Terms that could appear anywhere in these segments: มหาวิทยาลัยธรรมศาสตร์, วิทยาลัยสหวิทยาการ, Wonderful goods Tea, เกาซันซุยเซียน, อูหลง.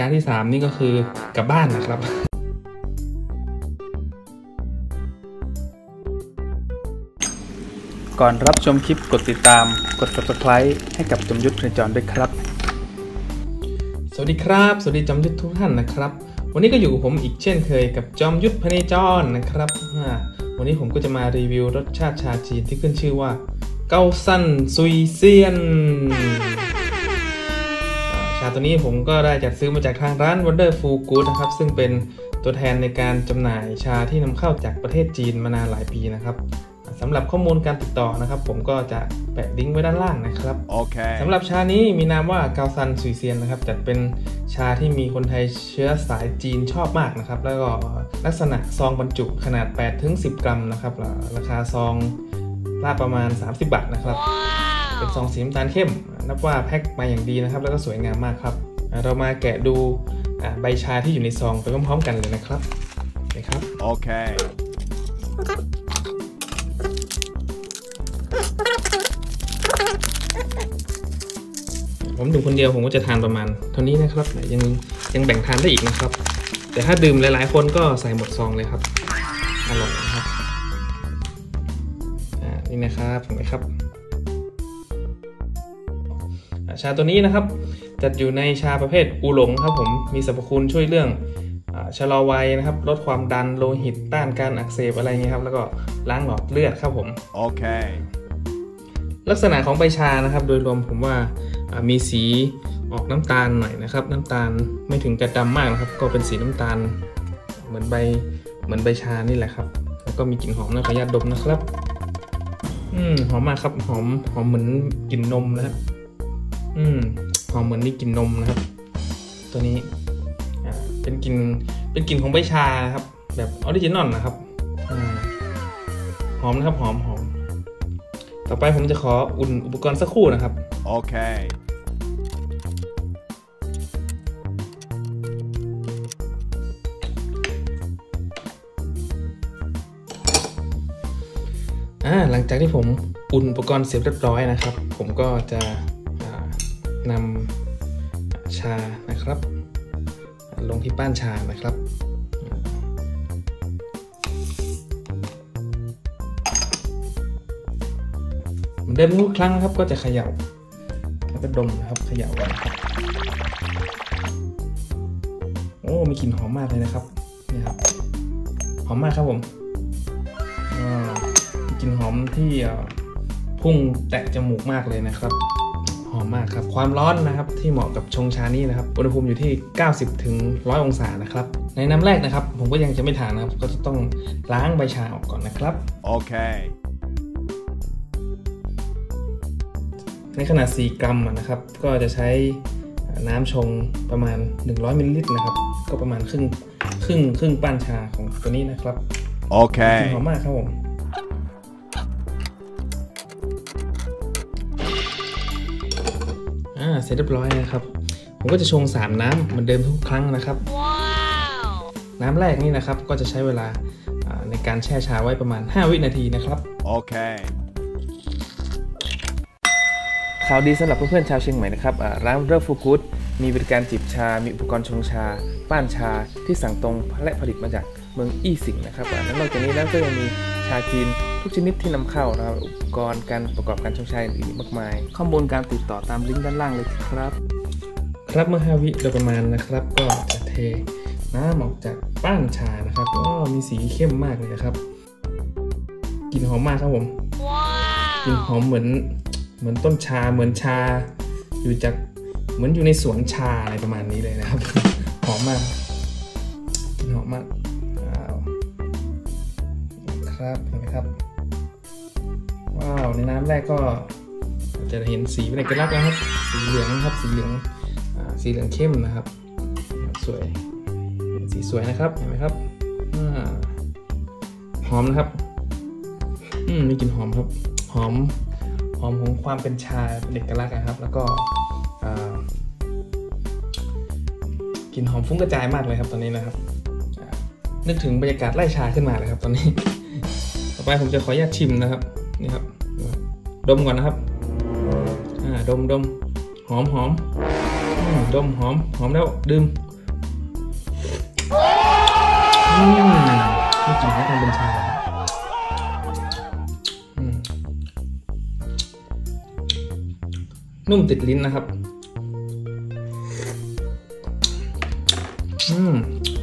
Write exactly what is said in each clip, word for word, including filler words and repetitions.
การที่สามนี่ก็คือกลับบ้านนะครับก่อนรับชมคลิปกดติดตามกด ซับสไครบ์ ให้กับจอมยุทธพจรด้วยครับสวัสดีครับสวัสดีจอมยุทธทุกท่านนะครับวันนี้ก็อยู่กับผมอีกเช่นเคยกับจอมยุทธพจรนะครับวันนี้ผมก็จะมารีวิวรสชาติชาจีนที่ขึ้นชื่อว่าเกาซันซุยเซียนชาตัวนี้ผมก็ได้จัดซื้อมาจากทางร้าน Wonderful goods นะครับซึ่งเป็นตัวแทนในการจำหน่ายชาที่นำเข้าจากประเทศจีนมานานหลายปีนะครับสำหรับข้อมูลการติดต่อนะครับผมก็จะแปะลิงก์ไว้ด้านล่างนะครับ okay. สำหรับชานี้มีนามว่าเกาซันซุยเซียนนะครับจัดเป็นชาที่มีคนไทยเชื้อสายจีนชอบมากนะครับแล้วก็ลักษณะซองบรรจุขนาด แปดถึงสิบ กรัมนะครับราคาซองละประมาณสามสิบบาทนะครับ wow. เป็นซองสีน้ำตาลเข้มนับว่าแพ็คมาอย่างดีนะครับแล้วก็สวยงามมากครับเรามาแกะดูใบชาที่อยู่ในซองไปพร้อมๆกันเลยนะครับนะครับโอเคผมดื่มคนเดียวผมก็จะทานประมาณเท่านี้นะครับยังยังแบ่งทานได้อีกนะครับแต่ถ้าดื่มหลายๆคนก็ใส่หมดซองเลยครับอร่อยนะครับนี่นะครับเห็นไหมครับชาตัวนี้นะครับจัดอยู่ในชาประเภทอูหลงครับผมมีสรรพคุณช่วยเรื่องชะลอวัยนะครับลดความดันโลหิตต้านการอักเสบอะไรเงี้ยครับแล้วก็ล้างหลอดเลือดครับผมโอเคลักษณะของใบชานะครับโดยรวมผมว่ามีสีออกน้ำตาลหน่อยนะครับน้ำตาลไม่ถึงกระดำมากนะครับก็เป็นสีน้ำตาลเหมือนใบเหมือนใบชานี่แหละครับแล้วก็มีกลิ่นหอมนะขออนุญาตดมนะครับอืมหอมมากครับหอมหอมเหมือนกลิ่นนมนะครับอืมหอมเหมือนมีกลิ่นนมนะครับตัวนี้อ่าเป็นกลิ่นเป็นกลิ่นของใบชาครับแบบออริจินอลนะครับอ่าหอมนะครับหอมหอมต่อไปผมจะขออุ่นอุปกรณ์สักครู่นะครับโอเคอ่าหลังจากที่ผมอุ่นอุปกรณ์เสร็จเรียบร้อยนะครับผมก็จะนำชานะครับลงที่ป้านชานะครับเดิมทุกครั้งครับก็จะเขย่าแล้วก็ดมนะครับเขย่ากันโอ้มีกลิ่นหอมมากเลยนะครับนี่ครับหอมมากครับผมมีกลิ่นหอมที่พุ่งแตะจมูกมากเลยนะครับหอมมากครับความร้อนนะครับที่เหมาะกับชงชานี้นะครับอุณหภูมิอยู่ที่เก้าสิบถึงหนึ่งร้อยองศานะครับในน้ำแรกนะครับผมก็ยังจะไม่ทานนะครับก็จะต้องล้างใบชาออกก่อนนะครับโอเคในขนาดสี่กรัมนะครับก็จะใช้น้ำชงประมาณหนึ่งร้อยมิลลิลิตรนะครับก็ประมาณครึ่งครึ่งครึ่งป้านชาของตัวนี้นะครับโอเคหอมมากครับผมอ่าเสร็จเรียบร้อยนะครับผมก็จะชงสามน้ำเหมือนเดิมทุกครั้งนะครับ wow. น้ำแรกนี่นะครับก็จะใช้เวลาในการแช่ชาไว้ประมาณห้าวินาทีนะครับโอเคข่าวดีสำหรับเพื่อนๆชาวเชียงใหม่นะครับร้าน Wonderful goods มีบริการจิบชามีอุปกรณ์ชงชาป้านชาที่สั่งตรงและผลิตมาจากเมืองอี้สิงนะครับนอกจากนี้แล้วก็ยังมีชาจีนทุกชนิดที่นำเข้านะครับอุปกรณ์การประกอบการชงชาอื่นๆมากมายข้อมูลการติดต่อตามลิงก์ด้านล่างเลยครับครับเมื่อห้าวิโดยประมาณนะครับก็จะเทน้ำออกจากป้านชานะครับก็มีสีเข้มมากเลยนะครับกลิ่นหอมมากครับผมกลิ่นหอมเหมือนเหมือนต้นชาเหมือนชาอยู่จากเหมือนอยู่ในสวนชาอะไรประมาณนี้เลยนะครับหอมมากหอมมากครับเห็นไหมครับว้าวในน้ำแรกก็จะเห็นสีเป็นเอกลักษณ์นะครับสีเหลืองครับสีเหลืองสีเหลืองเข้มนะครับสวยสีสวยนะครับเห็นไหมครับหอมนะครับอืมมีกลิ่นหอมครับหอมหอมของความเป็นชาเป็นเอกลักษณ์นะครับแล้วก็กลิ่นหอมฟุ้งกระจายมากเลยครับตอนนี้นะครับนึกถึงบรรยากาศไร่ชาขึ้นมาเลยครับตอนนี้ต่อไปผมจะขออนุญาตชิมนะครับนี่ครับดมก่อนนะครับดมดมหอมหอม ดมหอมหอมแล้วดื่มนี่กินแล้วทำเป็นชานุ่มติดลิ้นนะครับ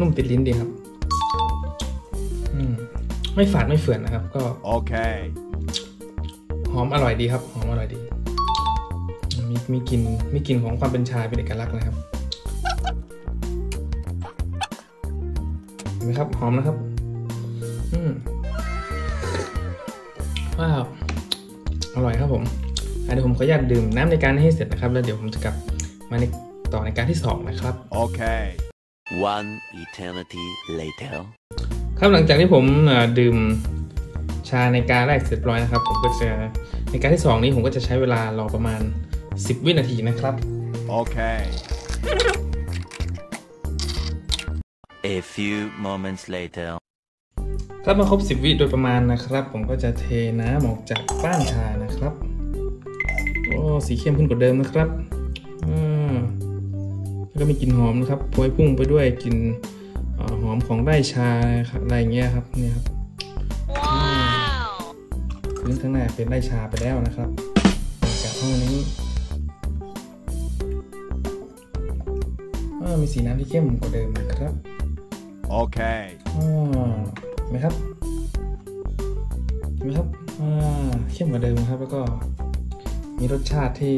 นุ่มติดลิ้นดีครับไม่ฝาดไม่เฟื่อนนะครับก็โอเคหอมอร่อยดีครับหอมอร่อยดีมีมีกลิ่นมีกลิ่นของความเป็นชาเป็นเอกลักษณ์นะครับเห็นไหมครับหอมนะครับอืมว้าวอร่อยครับผมเดี๋ยวผมขออนุญาตดื่มน้ำในการให้เสร็จนะครับแล้วเดี๋ยวผมจะกลับมาในต่อในการที่สองนะครับโอเค one eternity later ครับหลังจากที่ผมดื่มชาในการแรกเสร็จร้อยนะครับผมก็จะในการที่สองนี้ผมก็จะใช้เวลารอประมาณสิบวินาทีนะครับโอเค a few moments later ครับมาครบสิบวิโดยประมาณนะครับผมก็จะเทน้ำออกจากก้านชานะครับโอ้สีเข้มขึ้นกว่าเดิมนะครับอืมแล้วก็มีกลิ่นหอมนะครับพวยพุ่งไปด้วยกลิ่นหอมของใบชาอะไรเงี้ยครับเนี่ยครับพื้นข้างหน้าเป็นใบชาไปแล้วนะครับจากห้องนี้มีสีน้ำที่เข้มกว่าเดิมนะครับโอเคเห็นไหมครับเห็นไหมครับเข้มกว่าเดิมครับแล้วก็มีรสชาติที่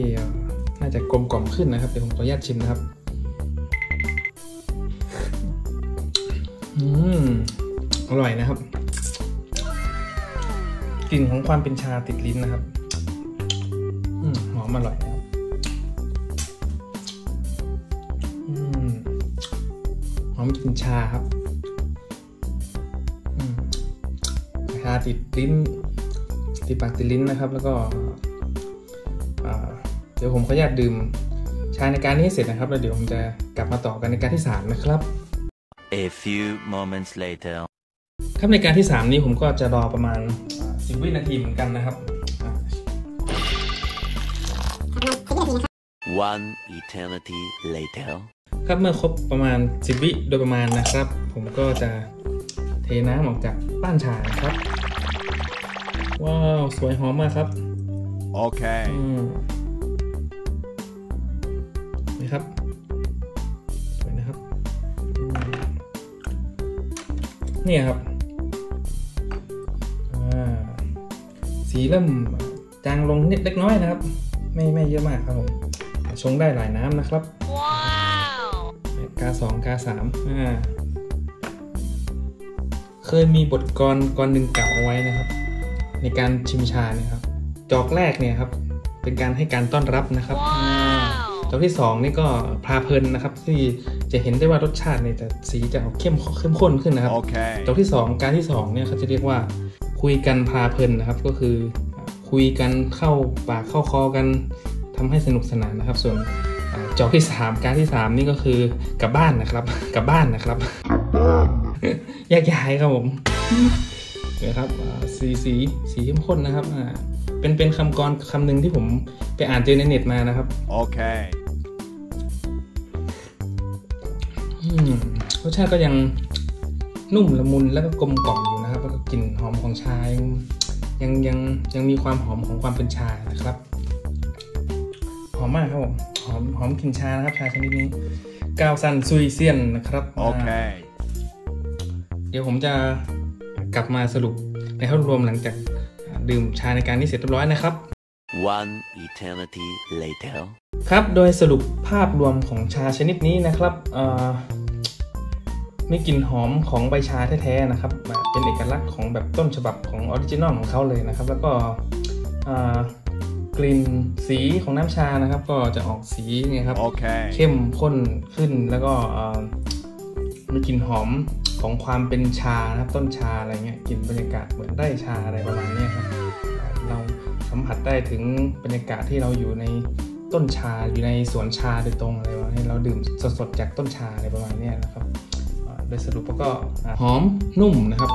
น่าจะกลมกล่อมขึ้นนะครับเดี๋ยวผมขออนุญาตชิมนะครับอืมอร่อยนะครับกลิ่นของความเป็นชาติดลิ้นนะครับอืมหอมอร่อยนะครับอืมหอมกลิ่นชาครับอืมชาติดลิ้นติดปากติดลิ้นนะครับแล้วก็เดี๋ยวผมขออนุญาตดื่มชาในการนี้เสร็จนะครับแล้วเดี๋ยวผมจะกลับมาต่อกันในการที่สามนะครับ a few moments later ครับในการที่สามนี้ผมก็จะรอประมาณสิบวินาทีเหมือนกันนะครับ one eternity later ครับเมื่อครบประมาณสิบวิโดยประมาณนะครับผมก็จะเทน้ำออกจากก้านชาครับว้าวสวยหอมมากครับโอเคครับสวยนะครับนี่ครับสีเริ่มจางลงนิดเล็กน้อยนะครับไม่ไม่เยอะมากครับผมชงได้หลายน้ำนะครับว้าวกาสองกาสามเคยมีบทกรกรหนึ่งกล่าวเอาไว้นะครับในการชิมชาเนี่ยครับจอกแรกเนี่ยครับเป็นการให้การต้อนรับนะครับจอกที่สองนี่ก็พาเพลินนะครับที่จะเห็นได้ว่ารสชาติเนี่ยจะสีจะออกเข้มเข้มข้นขึ้นนะครับ okay. จอกที่สองการที่สองเนี่ยเขาจะเรียกว่าคุยกันพาเพลินนะครับก็คือคุยกันเข้าปากเข้าคอกันทำให้สนุกสนานนะครับส่วนจอกที่สามการที่สามนี่ก็คือกลับบ้านนะครับกลับบ้านนะครับ แยกย้ายครับผม นะครับสีสีสีเข้มข้นนะครับเป็นเป็นคำกรคำหนึ่งที่ผมไปอ่านเจอในเน็ตมานะครับโอเครสชาติก็ยังนุ่มละมุนแล้วก็กลมกล่อมอยู่นะครับแล้วก็กลิ่นหอมของชายังยังยังมีความหอมของความเป็นชานะครับหอมมากครับผมหอมหอมกลิ่นชานะครับชาชนิดนี้กาวซันซุยเซียนนะครับโอเคเดี๋ยวผมจะกลับมาสรุปในภาพรวมหลังจากดื่มชาในการนี้เสร็จเรียบร้อยนะครับ one eternity later ครับโดยสรุปภาพรวมของชาชนิดนี้นะครับมีกลิ่นหอมของใบชาแท้ๆนะครับเป็นเอกลักษณ์ของแบบต้นฉบับของออริจินอลของเขาเลยนะครับแล้วก็กลิ่นสีของน้ำชานะครับก็จะออกสีเนี่ยครับ okay. เข้มข้นขึ้นแล้วก็มีกลิ่นหอมของความเป็นชาครับต้นชาอะไรเงี้ยกลิ่นบรรยากาศเหมือนได้ชาอะไรประมาณนี้ครับเราสัมผัสได้ถึงบรรยากาศที่เราอยู่ในต้นชาอยู่ในสวนชาโดยตรงอะไรประมาณนี้เราดื่มสดๆจากต้นชาอะไรประมาณนี้นะครับโดยสรุปก็หอมนุ่มนะครับ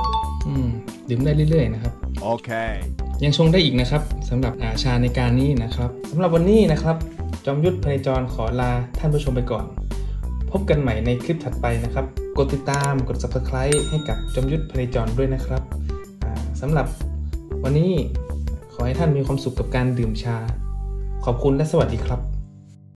อืมดื่มได้เรื่อยๆนะครับโอเคยังชงได้อีกนะครับสำหรับชาในการนี้นะครับสำหรับวันนี้นะครับ จอมยุทธพเนจรขอลาท่านผู้ชมไปก่อนพบกันใหม่ในคลิปถัดไปนะครับกดติดตามกด ซับสไครบ์ ให้กับจอมยุทธพเนจรด้วยนะครับสำหรับวันนี้ขอให้ท่านมีความสุขกับการดื่มชาขอบคุณและสวัสดีครับ